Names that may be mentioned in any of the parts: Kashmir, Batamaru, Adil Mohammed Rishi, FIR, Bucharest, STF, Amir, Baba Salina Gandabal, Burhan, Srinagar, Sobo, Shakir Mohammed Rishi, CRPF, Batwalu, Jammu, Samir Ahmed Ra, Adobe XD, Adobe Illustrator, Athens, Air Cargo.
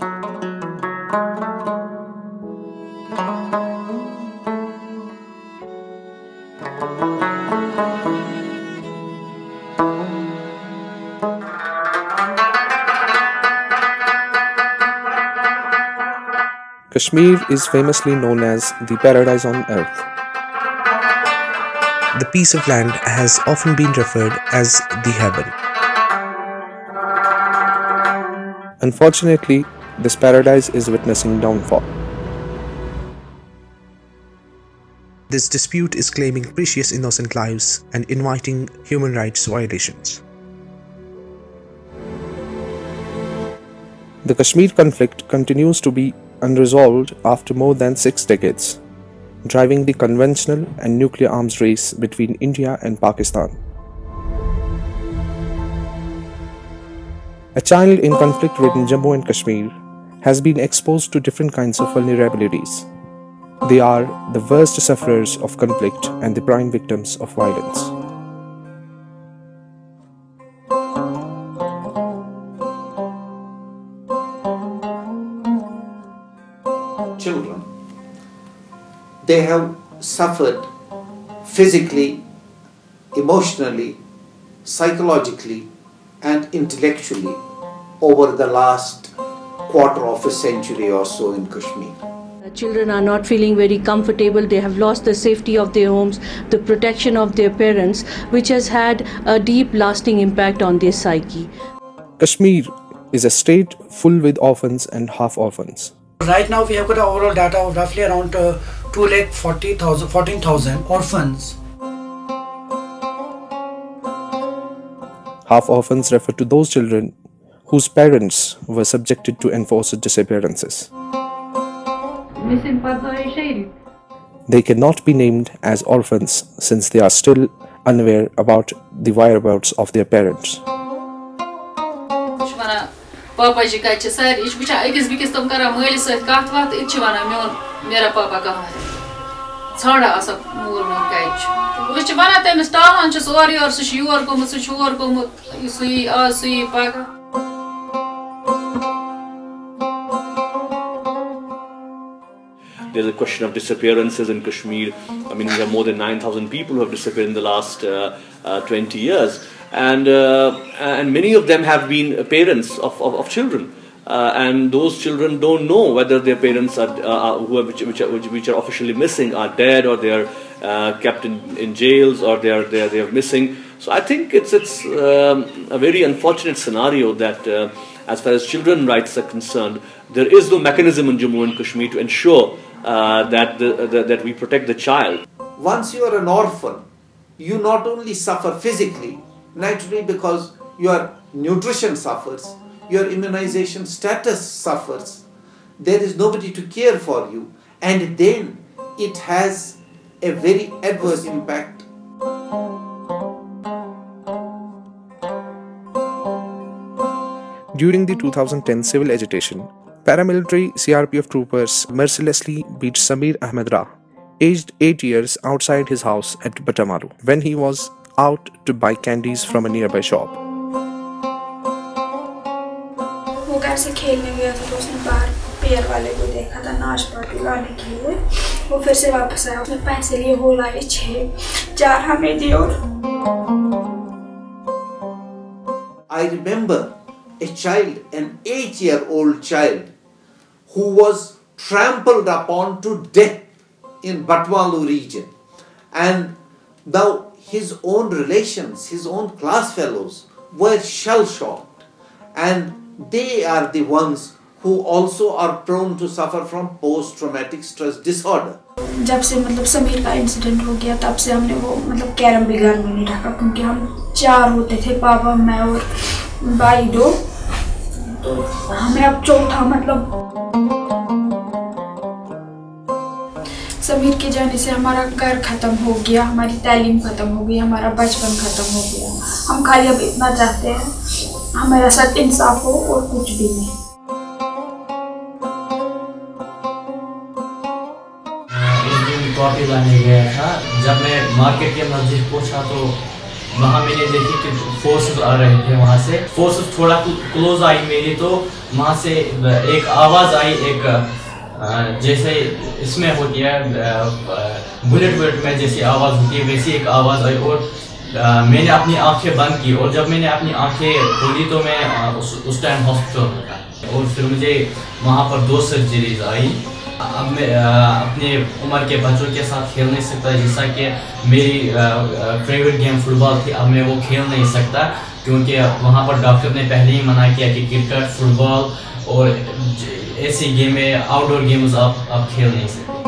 Kashmir is famously known as the paradise on earth. The piece of land has often been referred as the heaven. Unfortunately, this paradise is witnessing downfall. This dispute is claiming precious innocent lives and inviting human rights violations. The Kashmir conflict continues to be unresolved after more than 6 decades, driving the conventional and nuclear arms race between India and Pakistan. A child in conflict-ridden Jammu and Kashmir has been exposed to different kinds of vulnerabilities. They are the worst sufferers of conflict and the prime victims of violence. Children, they have suffered physically, emotionally, psychologically and intellectually over the last quarter of a century or so in Kashmir. The children are not feeling very comfortable. They have lost the safety of their homes, the protection of their parents, which has had a deep lasting impact on their psyche. Kashmir is a state full with orphans and half-orphans. Right now we have got an overall data of roughly around 2,14,000 orphans. Half-orphans refer to those children whose parents were subjected to enforced disappearances. They cannot be named as orphans since they are still unaware about the whereabouts of their parents. There's a question of disappearances in Kashmir. I mean, we have more than 9,000 people who have disappeared in the last 20 years. And many of them have been parents of children. And those children don't know whether their parents are, which are officially missing, are dead, or they are kept in jails, or they are missing. So I think it's a very unfortunate scenario that as far as children rights are concerned, there is no mechanism in Jammu and Kashmir to ensure that we protect the child. Once you are an orphan, you not only suffer physically, naturally, because your nutrition suffers, your immunization status suffers, there is nobody to care for you, and then it has a very adverse impact. During the 2010 civil agitation, paramilitary CRPF troopers mercilessly beat Samir Ahmed Ra, aged 8 years, outside his house at Batamaru when he was out to buy candies from a nearby shop. I remember a child, an 8-year-old child, who was trampled upon to death in Batwalu region. And now his own relations, his own class fellows were shell-shocked, and they are the ones who also are prone to suffer from post-traumatic stress disorder. Coffee लाने गया था, जब मैं market के मस्जिद पहुंचा तो वहाँ मैंने देखी कि फोर्सेस आ रहे थे वहाँ से। फोर्सेस थोड़ा क्लोज आई मेरी, तो माँ से एक आवाज़ आई, एक जैसे इसमें होती है बुलेट में जैसी आवाज़ होती है वैसी एक आवाज़ आई और मैंने अपनी आंखें बंद की और जब मैंने अपनी आंखें खोली तो मैं उस टाइम हॉस्पिटल में था और फिर मुझे वहाँ पर 2 सर्जरीज आई। अब मैं अपने उम्र के बच्चों के साथ खेल नहीं सकता, जैसा कि मेरी फेवरेट गेम फुटबॉल थी, अब मैं वो खेल नहीं सकता क्योंकि वहाँ पर डॉक्टर ने पहले ही मना किया कि क्रिकेट, फुटबॉल और ऐसी गेमें, आउटडोर गेम्स आप खेल नहीं सकते।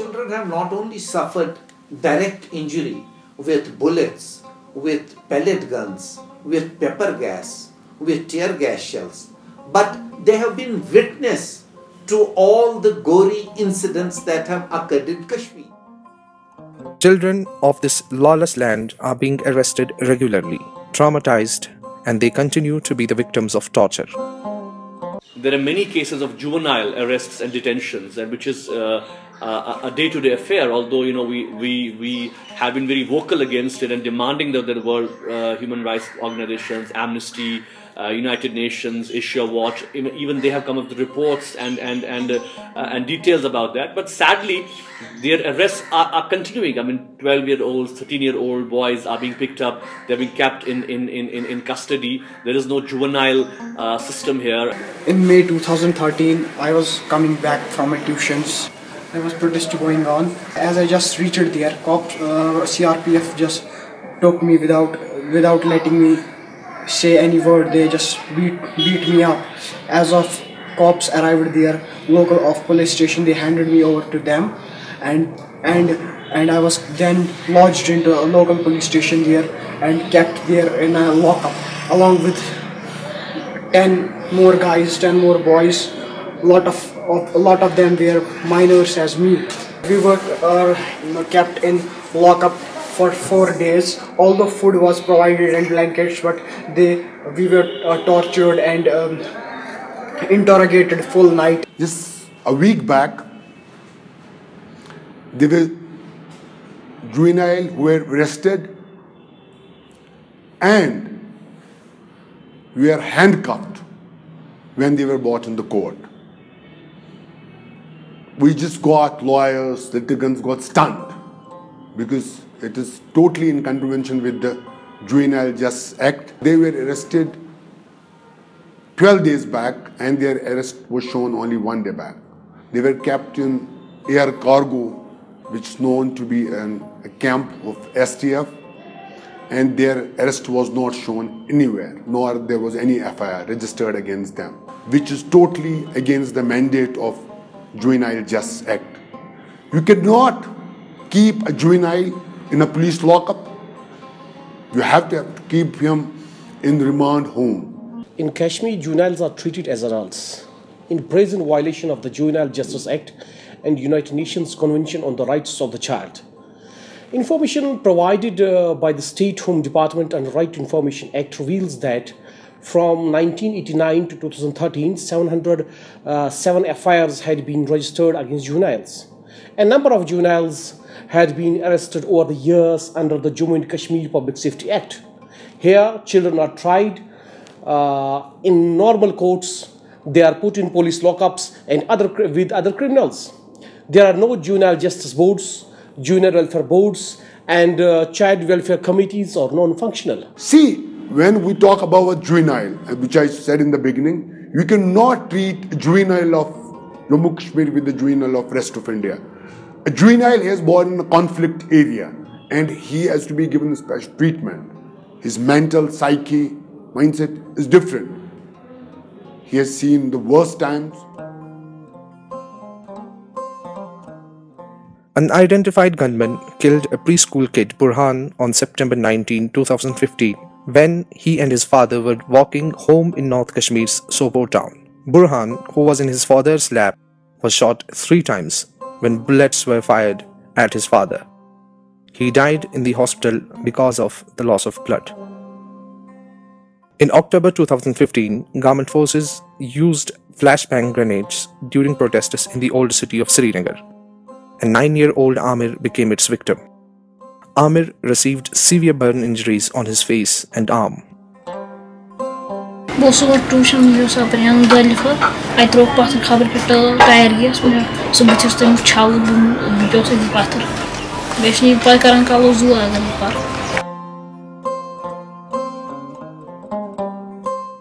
Children have not only suffered direct injury with bullets, with pellet guns, with pepper gas, with tear gas shells, but they have been witness to all the gory incidents that have occurred in Kashmir. Children of this lawless land are being arrested regularly, traumatized, and they continue to be the victims of torture. There are many cases of juvenile arrests and detentions, and which is a day-to-day affair, although you know we have been very vocal against it and demanding that the world human rights organizations, Amnesty, United Nations, Asia Watch, even they have come up with reports and details about that. But sadly, their arrests are continuing. I mean, 12-year-olds, 13-year-old boys are being picked up. They're being kept in custody. There is no juvenile system here. In May 2013, I was coming back from my tuitions. There was protest going on. As I just reached there, cops, CRPF just took me without letting me say any word. They just beat me up. As of cops arrived there, local of police station, they handed me over to them, and I was then lodged into a local police station there and kept there in a lockup along with 10 more boys. A lot of them were minors as me. We were kept in lockup for 4 days. Although food was provided and blankets, but we were tortured and interrogated full night. Just a week back, there were juveniles who were arrested and were handcuffed when they were brought in the court. We just got lawyers, litigants got stunned because it is totally in contravention with the Juvenile Justice Act. They were arrested 12 days back and their arrest was shown only 1 day back. They were kept in Air Cargo, which is known to be a camp of STF, and their arrest was not shown anywhere, nor there was any FIR registered against them, which is totally against the mandate of Juvenile Justice Act. You cannot keep a juvenile in a police lockup. You have to keep him in remand home. In Kashmir, juveniles are treated as adults in brazen violation of the Juvenile Justice Act and United Nations Convention on the Rights of the Child. Information provided by the State Home Department and Right to Information Act reveals that from 1989 to 2013, 707 FIRs had been registered against juveniles. A number of juveniles had been arrested over the years under the Jammu and Kashmir Public Safety Act. Here, children are tried in normal courts. They are put in police lockups and with other criminals. There are no juvenile justice boards, juvenile welfare boards, and child welfare committees are non-functional. See, when we talk about a juvenile, which I said in the beginning, you cannot treat a juvenile of Jammu Kashmir with the juvenile of rest of India. A juvenile is born in a conflict area and he has to be given special treatment. His mental, psyche, mindset is different. He has seen the worst times. An unidentified gunman killed a preschool kid, Burhan, on September 19, 2015, when he and his father were walking home in North Kashmir's Sobo town. Burhan, who was in his father's lap, was shot 3 times when bullets were fired at his father. He died in the hospital because of the loss of blood. In October 2015, government forces used flashbang grenades during protests in the old city of Srinagar. A 9-year-old Amir became its victim. Amir received severe burn injuries on his face and arm. I threw a path and tire gears. So much as them chow, the path.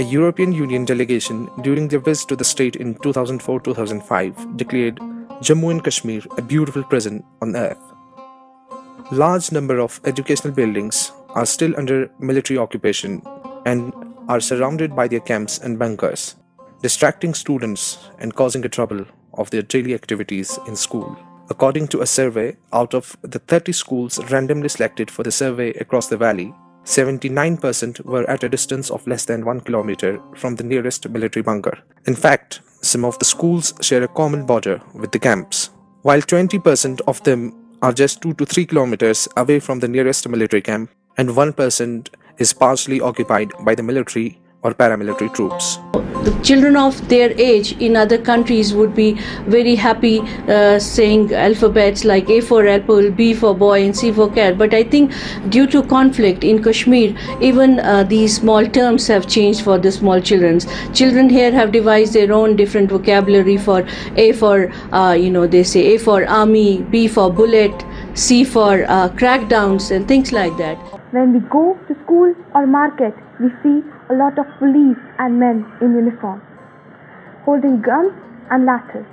A European Union delegation during their visit to the state in 2004-2005 declared Jammu and Kashmir a beautiful prison on earth. Large number of educational buildings are still under military occupation and are surrounded by their camps and bunkers, distracting students and causing a trouble of their daily activities in school. According to a survey, out of the 30 schools randomly selected for the survey across the valley, 79% were at a distance of less than 1 kilometer from the nearest military bunker. In fact, some of the schools share a common border with the camps, while 20% of them are just 2 to 3 kilometers away from the nearest military camp, and 1% is partially occupied by the military or paramilitary troops. The children of their age in other countries would be very happy saying alphabets like A for apple, B for boy and C for cat. But I think due to conflict in Kashmir, even these small terms have changed for the small children. Children here have devised their own different vocabulary for A for, they say A for army, B for bullet, C for crackdowns and things like that. When we go to school or market, we see a lot of police and men in uniform, holding guns and ladders.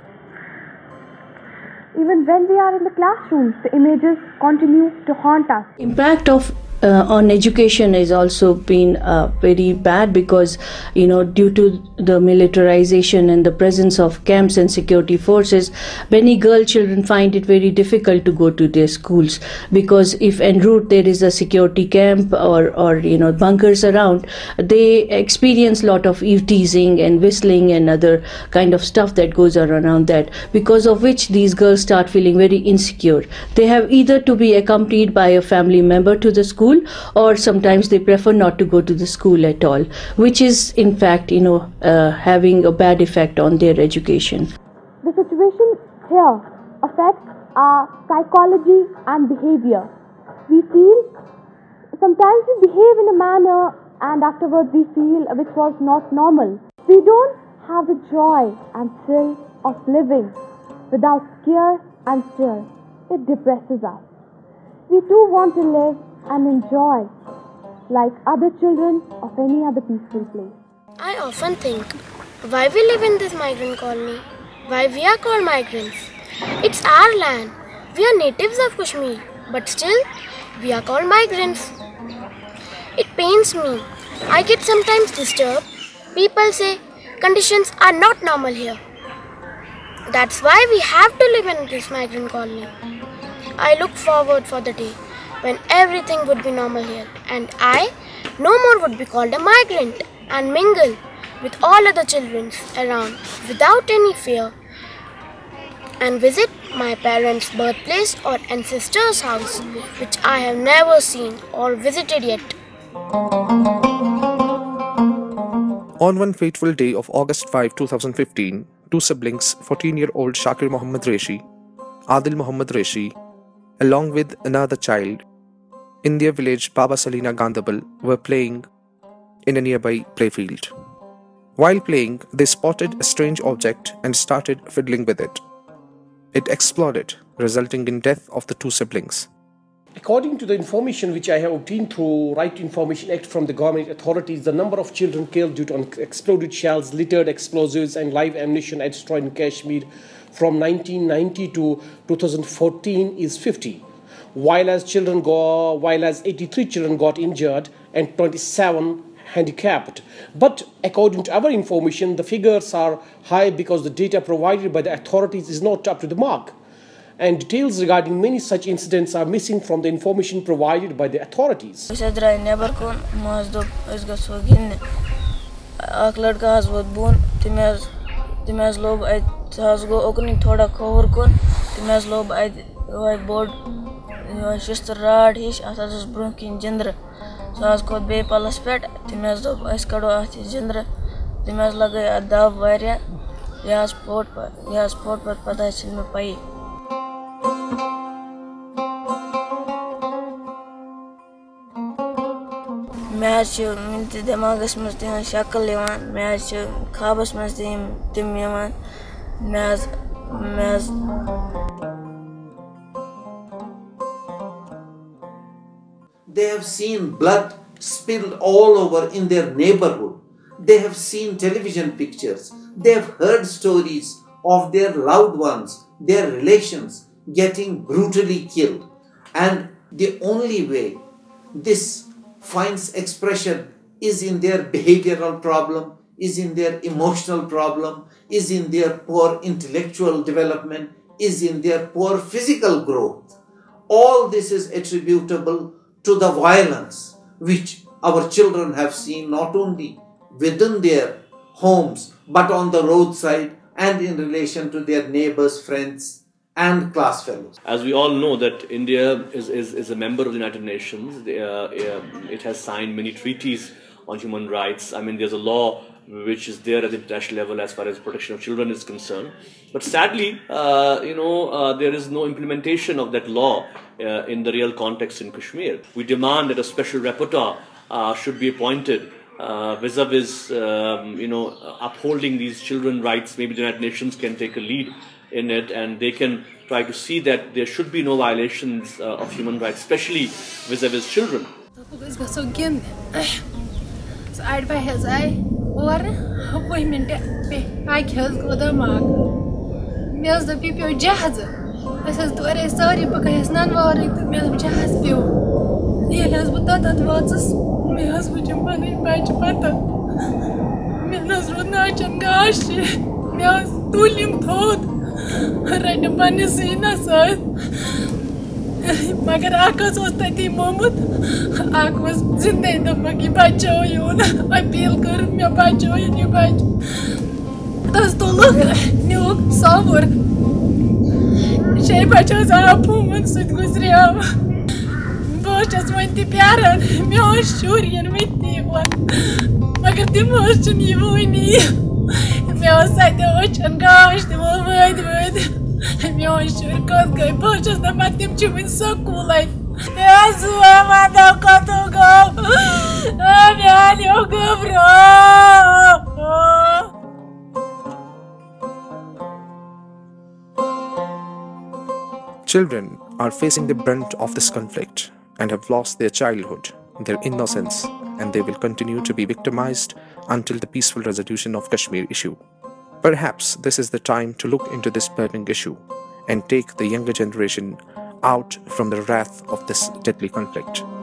Even when we are in the classrooms, the images continue to haunt us. Impact of on education has also been very bad because, due to the militarization and the presence of camps and security forces, many girl children find it very difficult to go to their schools because if en route there is a security camp or bunkers around, they experience a lot of ear teasing and whistling and other kind of stuff that goes around that, because of which these girls start feeling very insecure. They have either to be accompanied by a family member to the school, or sometimes they prefer not to go to the school at all, which is in fact having a bad effect on their education. The situation here affects our psychology and behavior. We feel sometimes we behave in a manner and afterwards we feel which was not normal. We don't have the joy and thrill of living without scare and fear. It depresses us. We too want to live and enjoy like other children of any other peaceful place. I often think, why we live in this migrant colony? Why we are called migrants? It's our land. We are natives of Kashmir, but still we are called migrants. It pains me. I get sometimes disturbed. People say conditions are not normal here. That's why we have to live in this migrant colony. I look forward for the day when everything would be normal here and I no more would be called a migrant and mingle with all other children around without any fear and visit my parents' birthplace or ancestors' house, which I have never seen or visited yet. On one fateful day of August 5, 2015, two siblings, 14-year-old Shakir Mohammed Rishi, Adil Mohammed Rishi, along with another child, in their village Baba Salina Gandabal, were playing in a nearby playfield. While playing, they spotted a strange object and started fiddling with it. It exploded, resulting in death of the two siblings. According to the information which I have obtained through Right to Information Act from the government authorities, the number of children killed due to exploded shells, littered explosives and live ammunition destroyed in Kashmir from 1990 to 2014 is 50, while as 83 children got injured and 27 handicapped. But according to our information, the figures are high because the data provided by the authorities is not up to the mark, and details regarding many such incidents are missing from the information provided by the authorities. مےٚ چھِ دماغس منٛز تِہنٛز شکل یِوان مےٚ چھِ خابس منٛز تِم یِوان مےٚ They have seen blood spilled all over in their neighborhood. They have seen television pictures. They have heard stories of their loved ones, their relations getting brutally killed. And the only way this finds expression is in their behavioral problem, is in their emotional problem, is in their poor intellectual development, is in their poor physical growth. All this is attributable to the violence which our children have seen not only within their homes but on the roadside and in relation to their neighbors, friends and class fellows. As we all know that India is a member of the United Nations. It has signed many treaties on human rights. I mean, there's a law which is there at the international level as far as protection of children is concerned. But sadly, there is no implementation of that law in the real context in Kashmir. We demand that a special rapporteur should be appointed vis-a-vis, upholding these children's rights. Maybe the United Nations can take a lead in it, and they can try to see that there should be no violations of human rights, especially vis-a-vis children. Children are facing the brunt of this conflict and have lost their childhood, their innocence, and they will continue to be victimized until the peaceful resolution of Kashmir issue. Perhaps this is the time to look into this burning issue and take the younger generation out from the wrath of this deadly conflict.